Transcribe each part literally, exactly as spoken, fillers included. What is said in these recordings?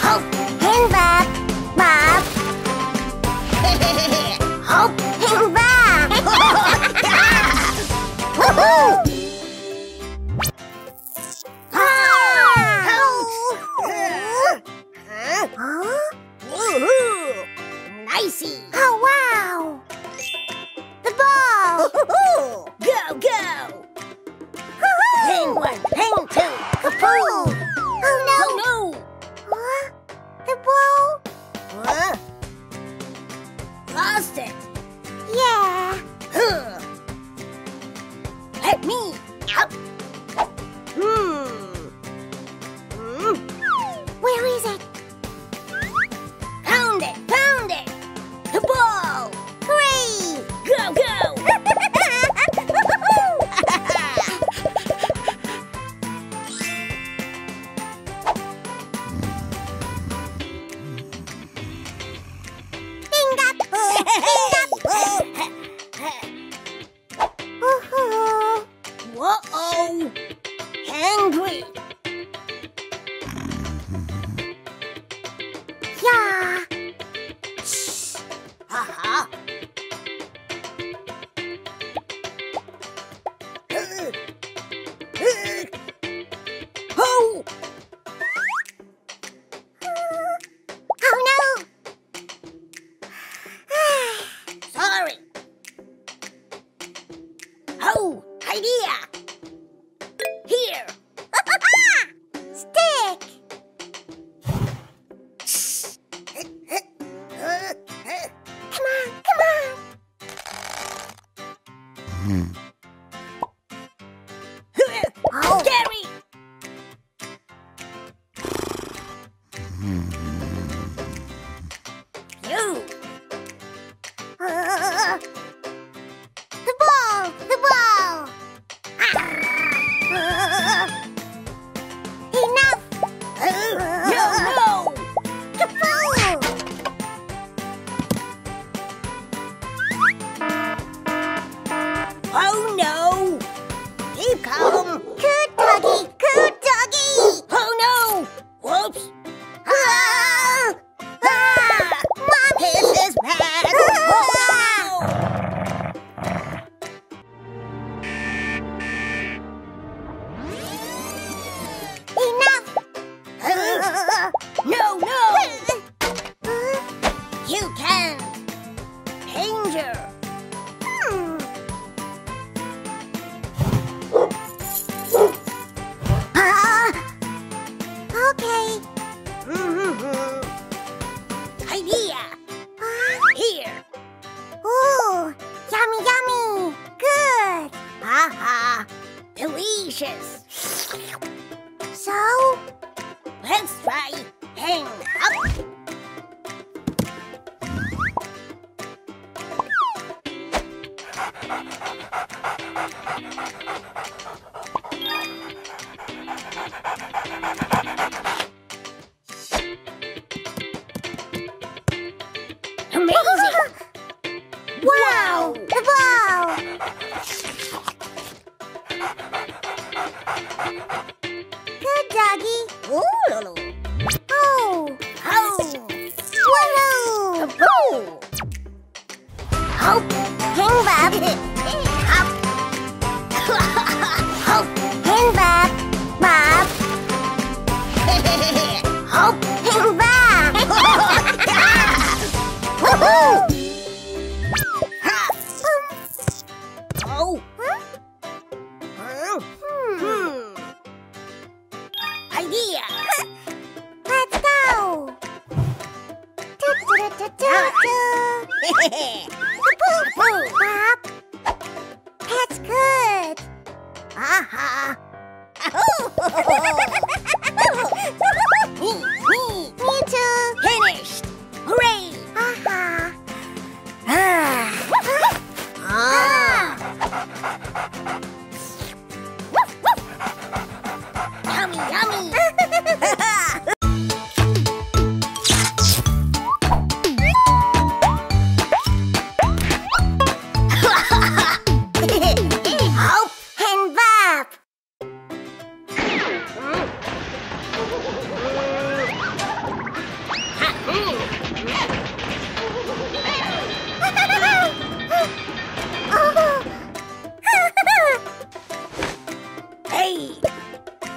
Op and Bob.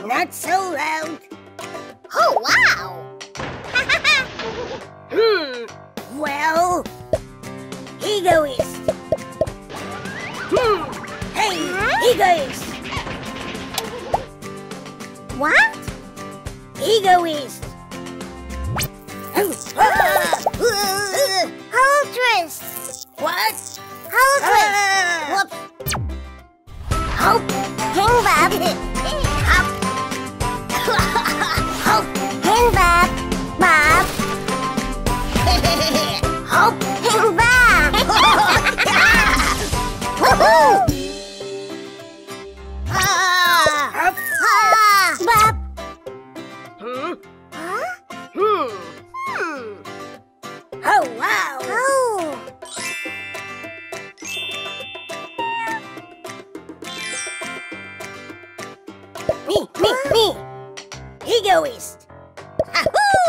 Not so loud. Oh, wow! Hmm. Well, egoist. Hmm. Hey, egoist. What? Egoist. Holtress. What? Holtress. Whoops. Hop, King Bob. Hop. Hop, King Bob. Bob. Hop, King Bob. Woohoo! Hop, Bob. Hmm? Huh? Hmm. Hmm. Oh, wow. Oh. Me, me, me! Egoist! Ahoo!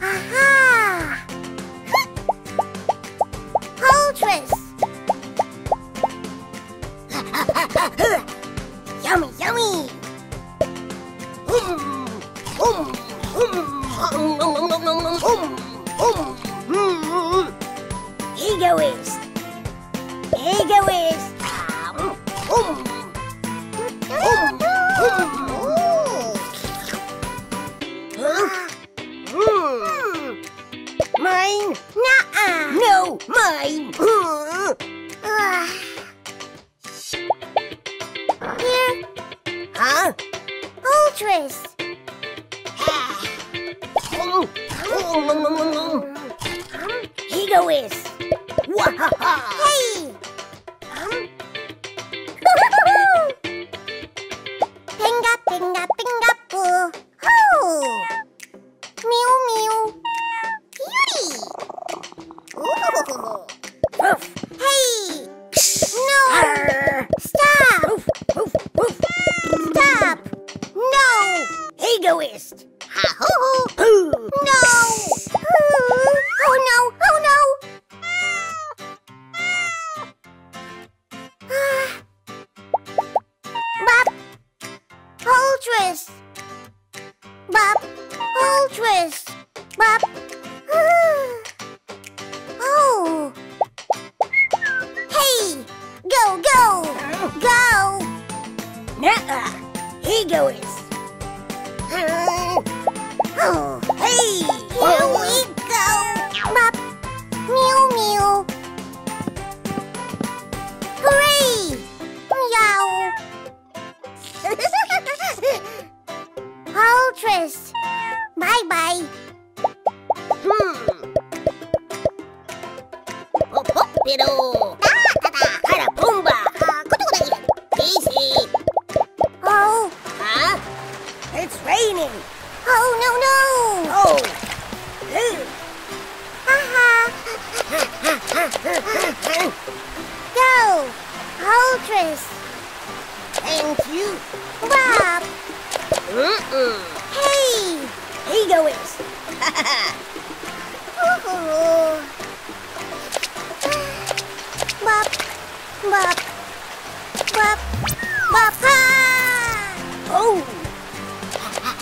Aha! Holtress! Yummy, yummy! Um, um, um, Egoist! Egoist! Um, um. Mine? Nuh-uh. No, mine. Uh. Here. Huh? Holtress. Egoist. Hey. Pinga, pinga, poo. Oh. Meow, meow. Beauty. Ooh. Oof. Hey. No. Arr. Stop. Oof, oof, oof. Stop. No. Egoist. Ha ho ho. Poo. No. Poo. Oh no. Oh no. Holtress. Bob. Holtress. Bob. Oh. Hey. Go, go. Go. Nuh-uh. Egoist. Oh. Hey. Here we go. Bob. Meow, meow. Hooray. Meow. Holtress. Bye bye. Hmm. Hop hop diddle. Da da da. Hara boomba. Kutukutai. Easy. Oh. Huh? It's raining. Oh no no. Oh. Ha ha. Go. Holtress. Thank you. Bob. Mm-mm. Hey! Egoist! Bop! Bop! Bop! Bop! Oh! Hop!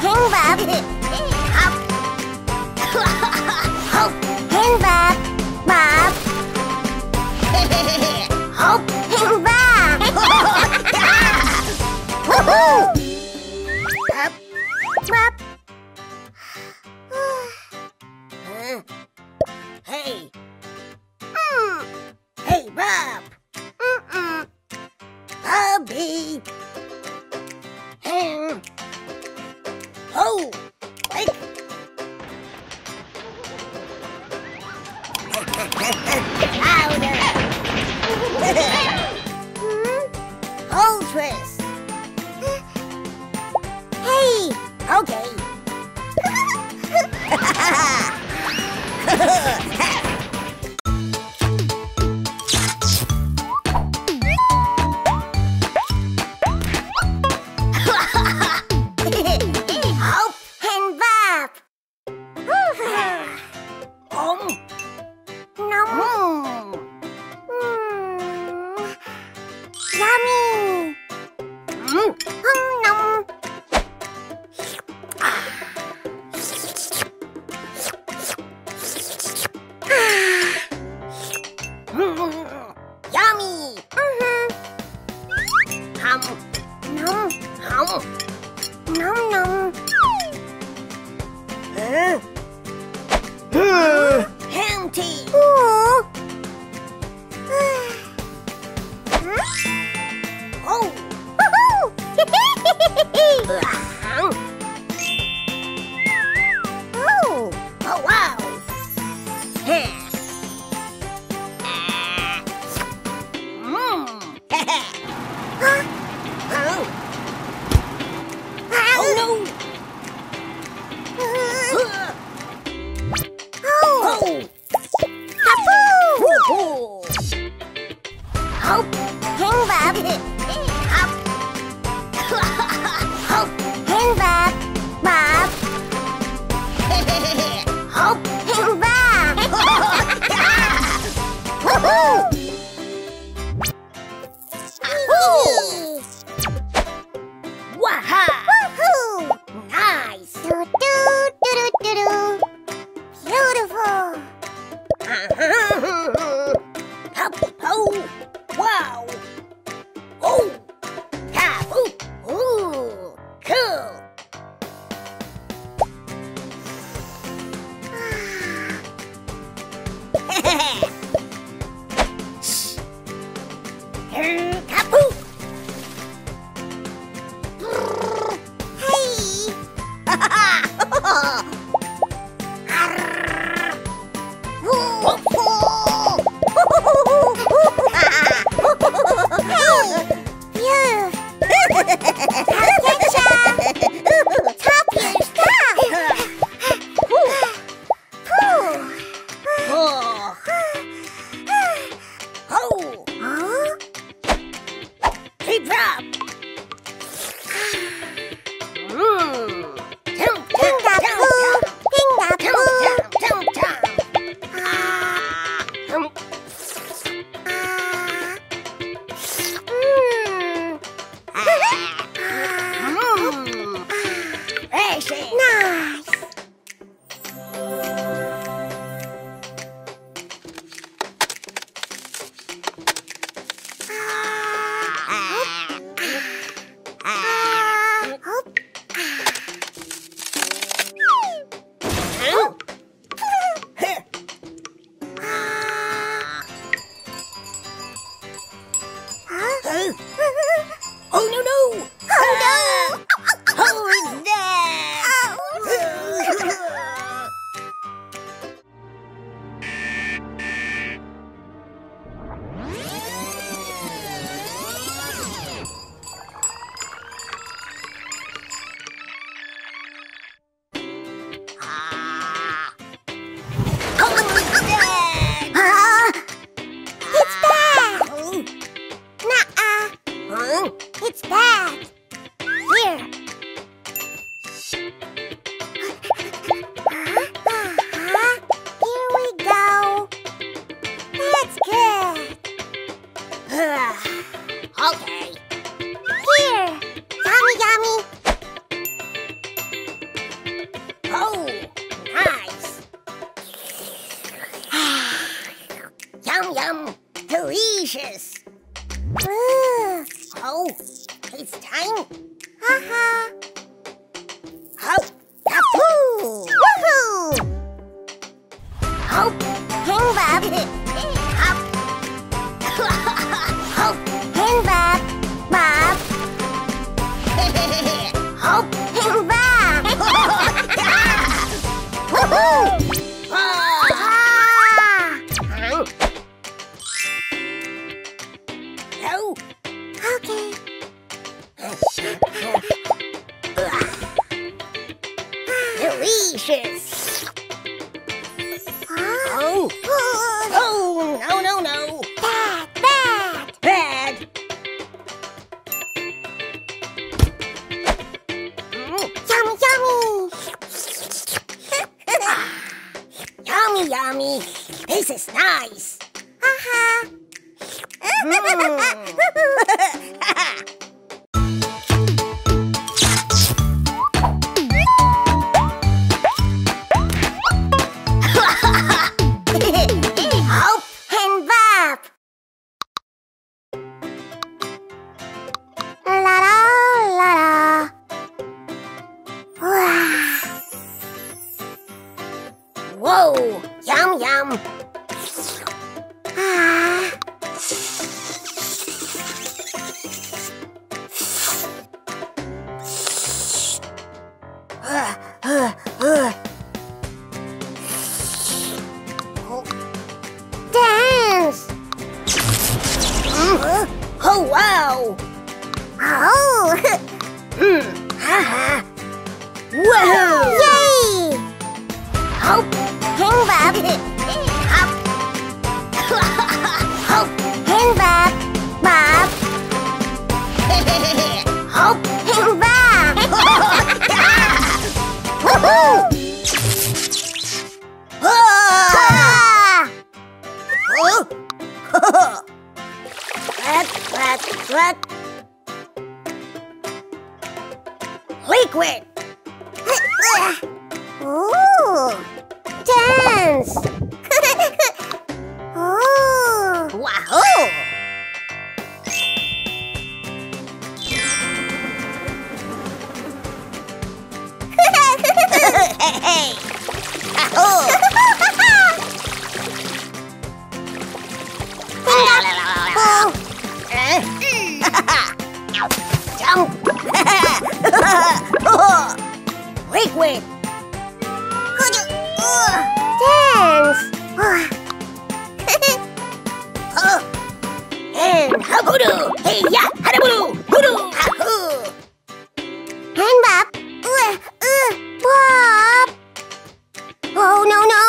King Bob! Hop! Hop! King Bob! Bob! Hop! King Bob! Woohoo! Up, up. Huh? Hey. Mm. Hey, Bob. Mm-mm. Bobby. Mm. Oh, wait. Louder. Holtress. Hey. Okay. yummy. Mm-hmm. Hum, nom, hum, nom, nom. Huh? Huh? Humpty. Oh. Oh. Oh. Oh wow. Huh. 어? 어, 와우! 아오! 음, 하하! 와우! 예이! 홉! 땡밥! 홉! 홉! 땡밥! 밥! 홉! 땡밥! 호호! What? Liquid. Ooh, dance. Oh, wow. Hey, hey. Oh. Oh. Jump! Wait, wait! Could you... Dance! And Hakuru! Hey, yeah! Haraburu! Guru! Haku! Hang up! Oh, no, no!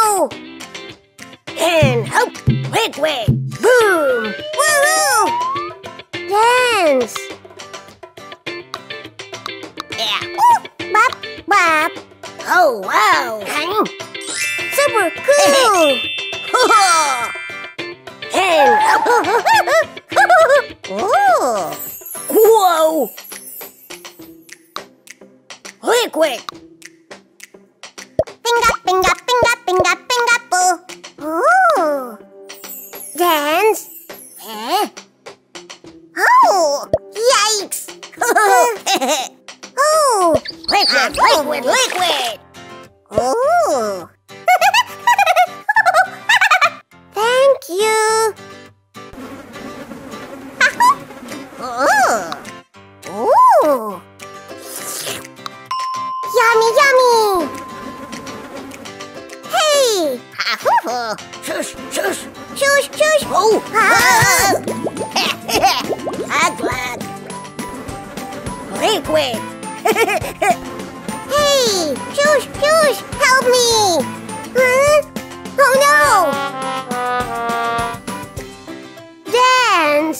And hop! Wait, wait! Boom! Woohoo! Dance. Yeah. Ooh, bop, bop. Oh wow! Mm. Super cool. And oh, whoa! Liquid. Pinga, pinga, pinga, pinga, pinga, boo. Ooh, dance. Eh? Oh! Yikes! Oh! Liquid, liquid, liquid! Oh! Thank you! Oh! Oh! Yummy, yummy! Hey! Shush, shush! Shush, shush! Oh! Ah! Glad. Liquid. Hey, shush, shush, help me! Huh? Oh no! Dance.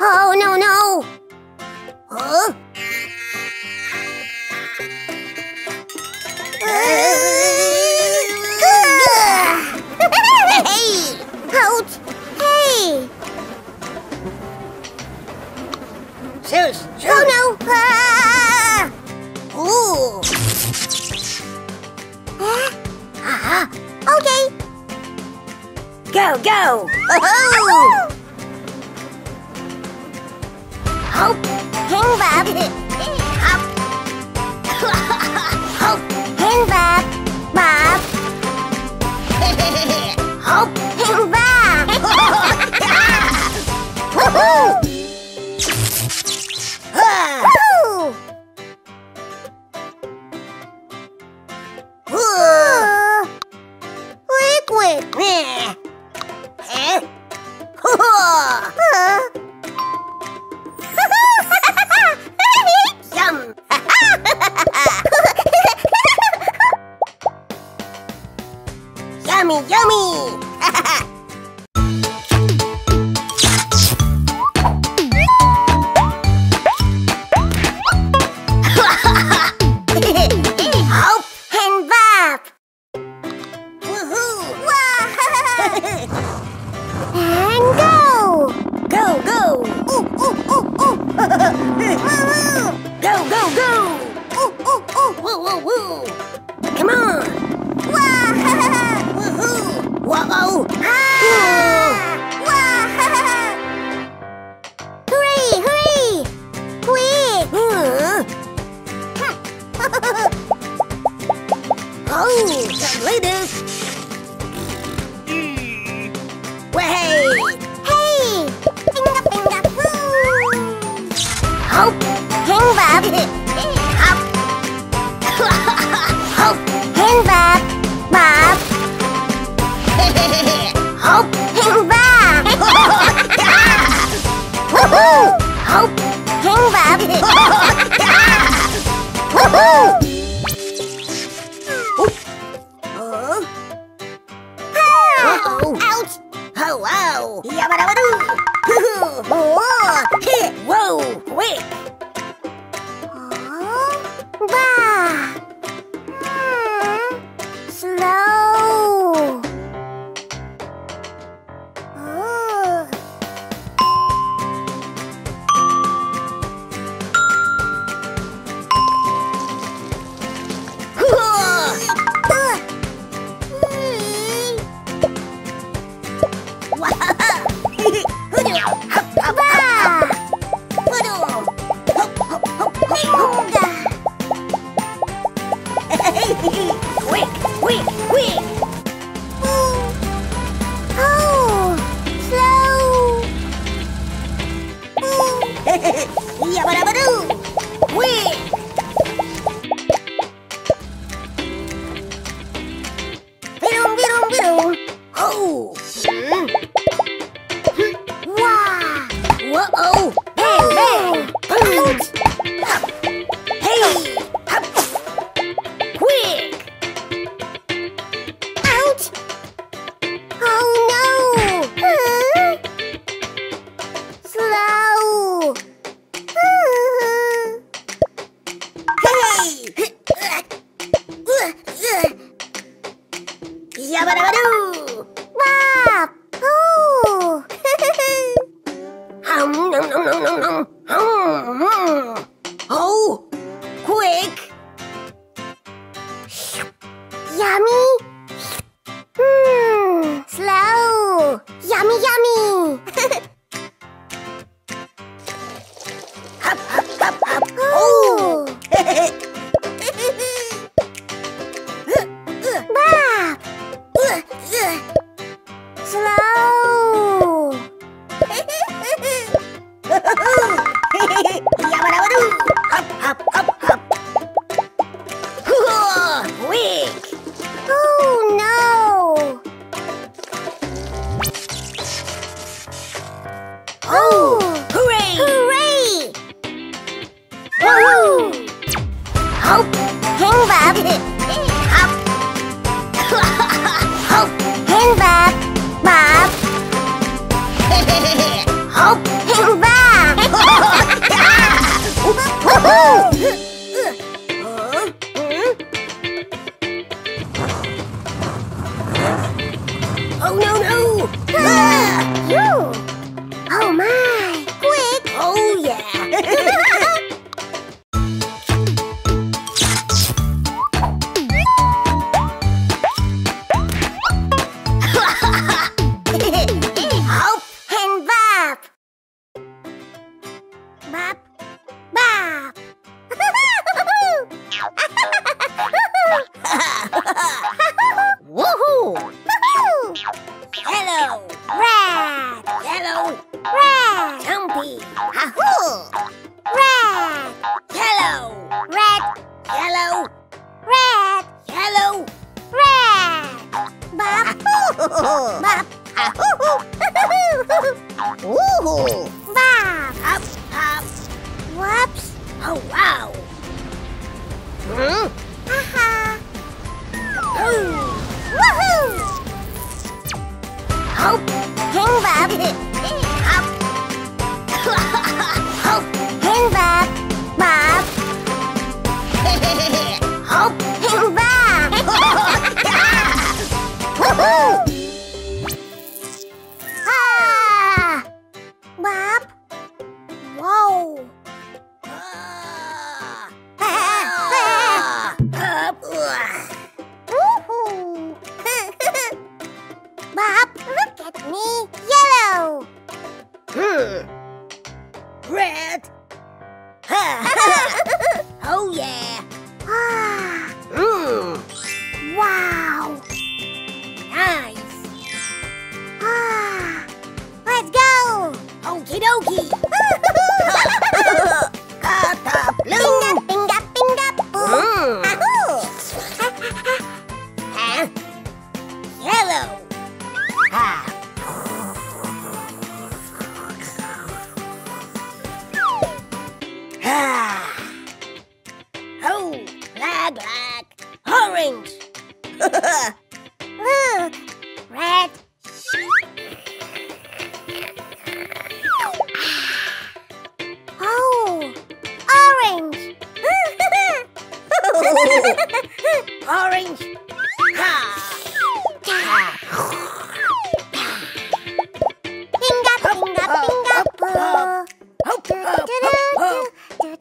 Oh no no! Huh? Shoes, shoes. Oh no! Ah! Ooh! Ah. Uh-huh. Okay. Go, go! Oh! Hop, hang bop. Hop, hop, hang bop, bop. Hop, hang bop. Woohoo! Yummy, yummy! Op and Bob! Woohoo! And go! Go, go! Ooh, ooh, ooh, ooh! Woo-woo! Go, go, go! Ooh, ooh, ooh! Woo, woo, woo! Come on! Whoa! Ah! Whoa! Hurry! Hurry! Quick! Uh. Oh! The latest! Mm. Hey! Hey! Pinga pinga boom! Hop! Hang bop! Hop! Hop! Hang bop! Bop! Hop! 호호! 갱밥! 호호! 호호! 아우치! 호와우! 야바라바루! 후후! 오! 히! 와우! 왜! 어? 와! 음... 슬로우!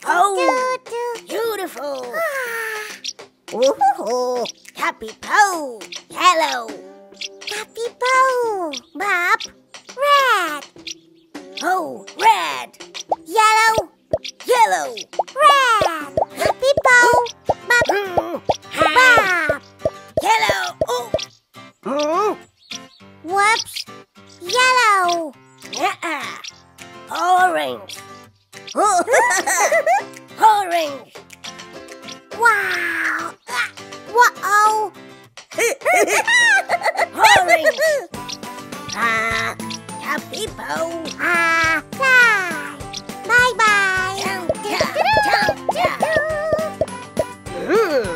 Oh, beautiful. Oh, happy bow. Yellow. Happy bow. Bob. Red. Oh, red. Yellow. Yellow. Red. Happy bow. Bob. Bob. Yellow. Oh. Oh. Whoops. Yellow. Yeah. Orange. Orange. Wow. Wow. Orange. Ah, happy bow. Ah, bye. Bye bye. Jump, jump, jump, jump. Hmm.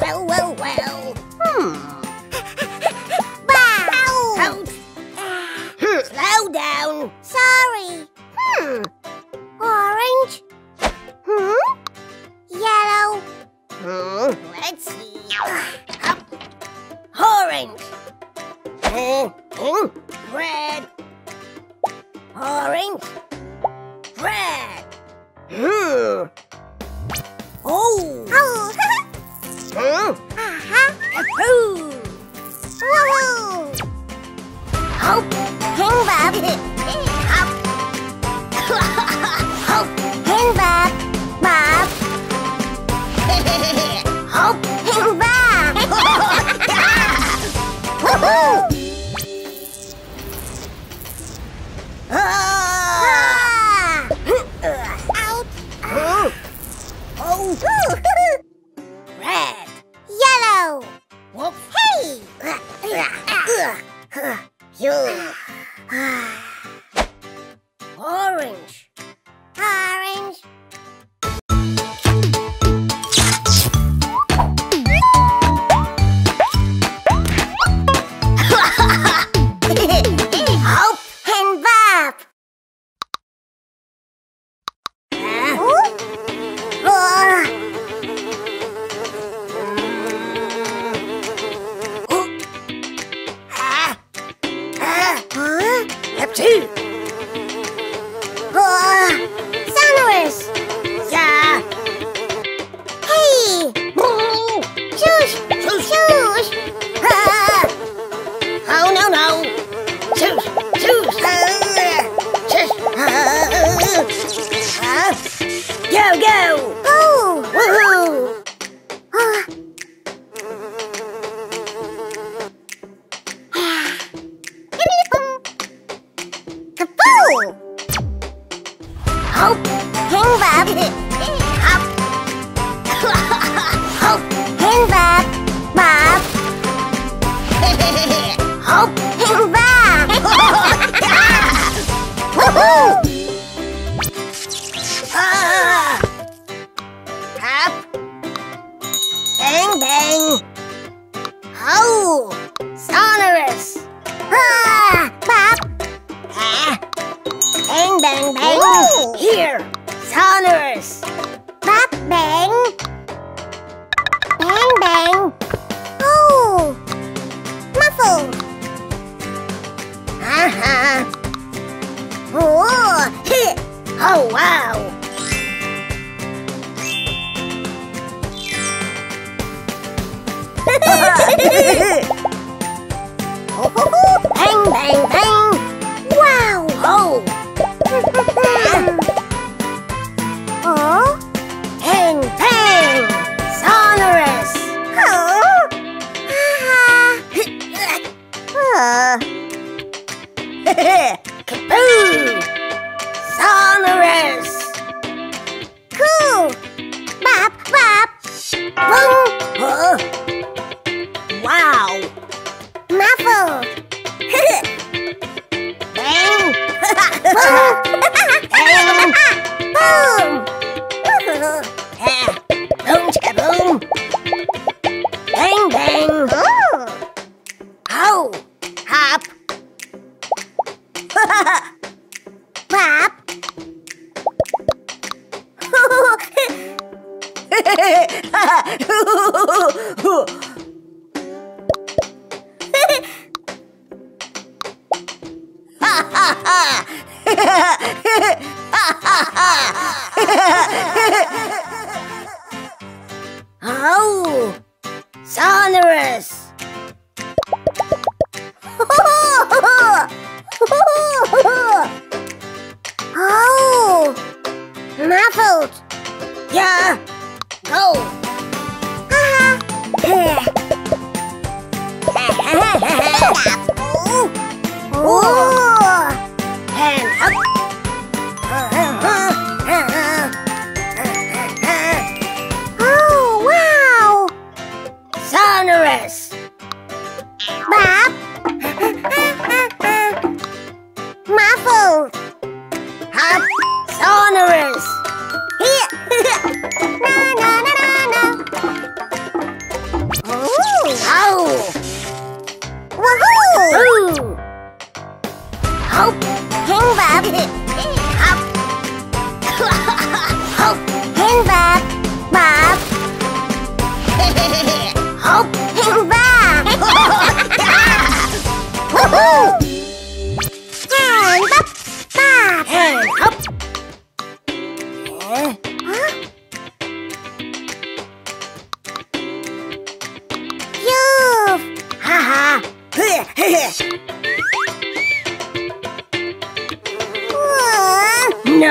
Well, well, well. Hmm. Bow. Ouch. Ah. Slow down. Sorry. Hmm. Orange. Hmm? Yellow. Hmm. Let's see. Up. Orange. Hmm. Hmm. Red. Orange. Red. Hmm. Oh. Oh. Hmm. Uh-huh. Woohoo. Woohoo. Hop. King Bob. Hop. Hop. King Bob. Bob. Hop, King Bob! Woohoo! Ah! Out! Oh! Red! Yellow! Whoop! Hey! You! Orange! Orange! 아우, sonorous. 아우, muffled. Yeah, go. Oh, hand up. Sonorous. Bob. Muffled. Hop. Sonorous. Na na na na na. Ooh. Ow. Woohoo. Ooh. Hop. Hang Bob. Hop. Hop. Hang Bob. Bob. Op and Bob! Woohoo! Hand up, Bob! Hand up! Huh? You've! Haha! No!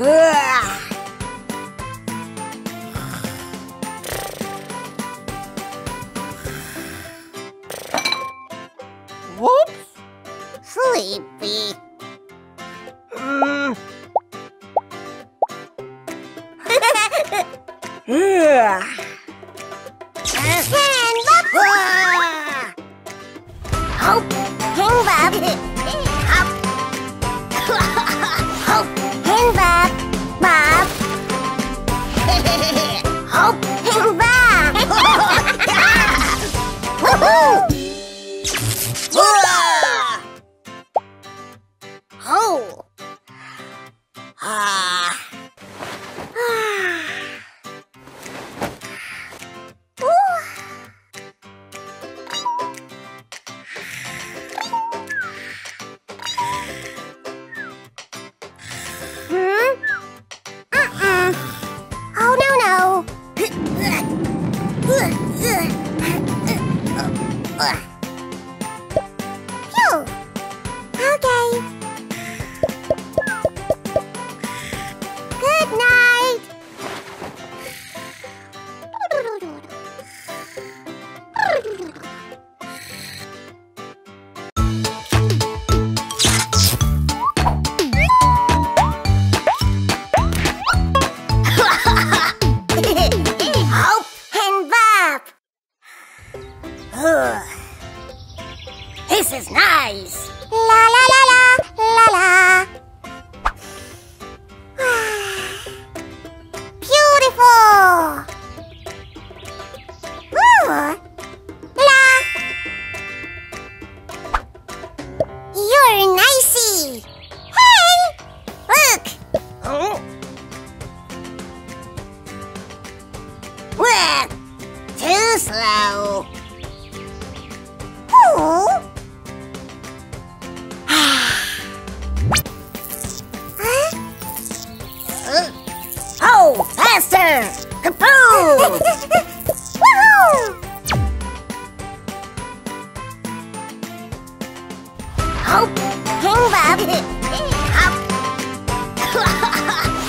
으아! 으아. 아하, 밥. 홉, 행밥.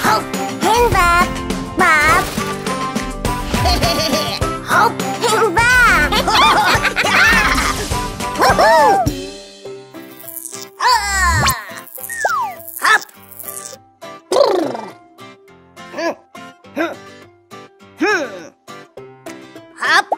홉, 행밥. 밥. 홉, 행밥. 호호. Up,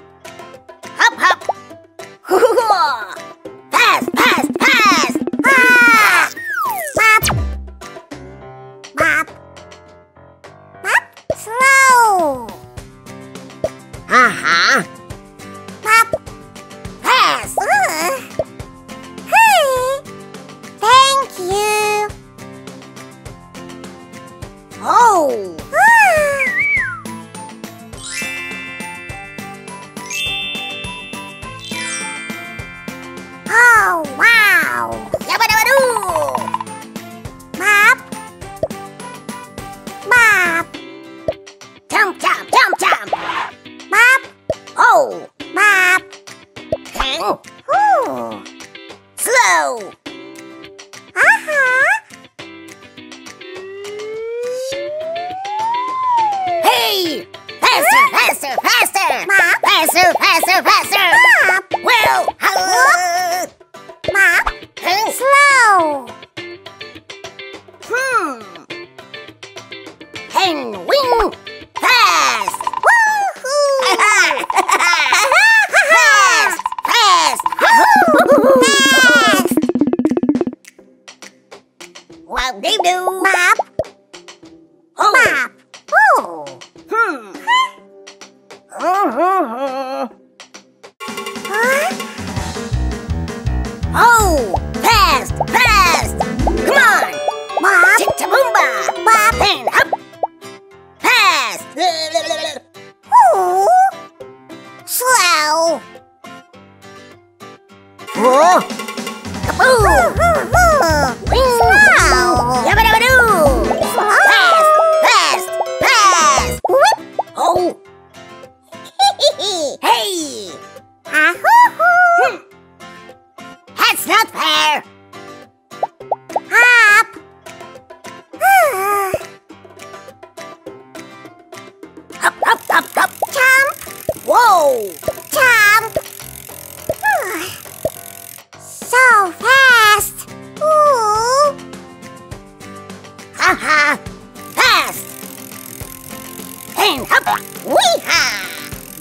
up. Wee-ha!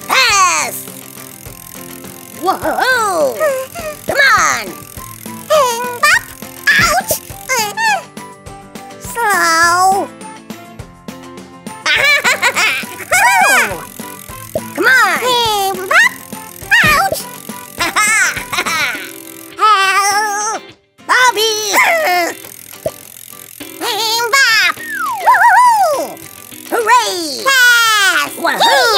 Pass! Whoa! Come on! Hang up! Ouch! Slow! Oh. Come on! Hang up! Ouch! Help! Bobby! Hooray! Pass! Wahoo!